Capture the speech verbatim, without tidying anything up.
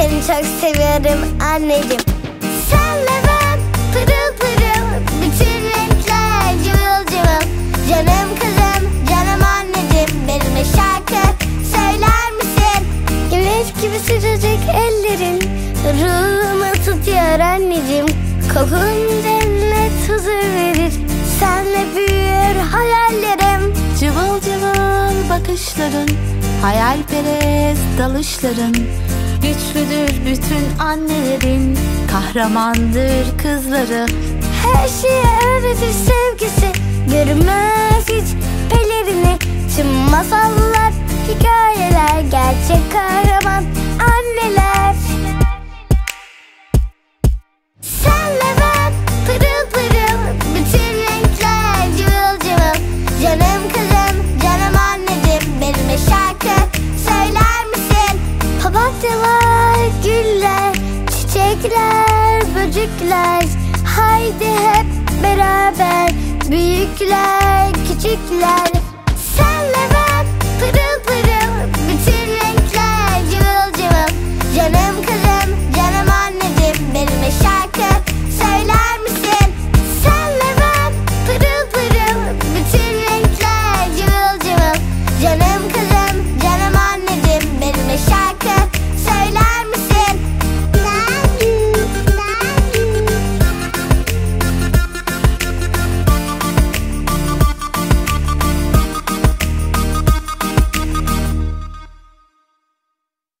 Seni çok seviyorum anneciğim. Senle ben pırıl pırıl, bütün renkler cıvıl cıvıl. Canım kızım, canım anneciğim, benimle şarkı söyler misin? Güneş gibi sıcacık ellerin ruhumu tutuyor anneciğim. Kokun cennet huzur verir, senle büyür hayallerim. Cıvıl cıvıl bakışların, hayalperest dalışların, güçlüdür bütün annelerin, kahramandır kızları. Her şeye öğretir sevgisi, görünmez hiç pelerini. Tüm masallar, hikayeler, gerçek kahraman anneler. Senle ben pırıl pırıl, bütün renkler cıvıl cıvıl. Canım kızım, canım anneciğim, benimle şarkı söyler misin? Papatyalar, güller, çiçekler, böcekler, haydi hep beraber, büyükler, küçükler.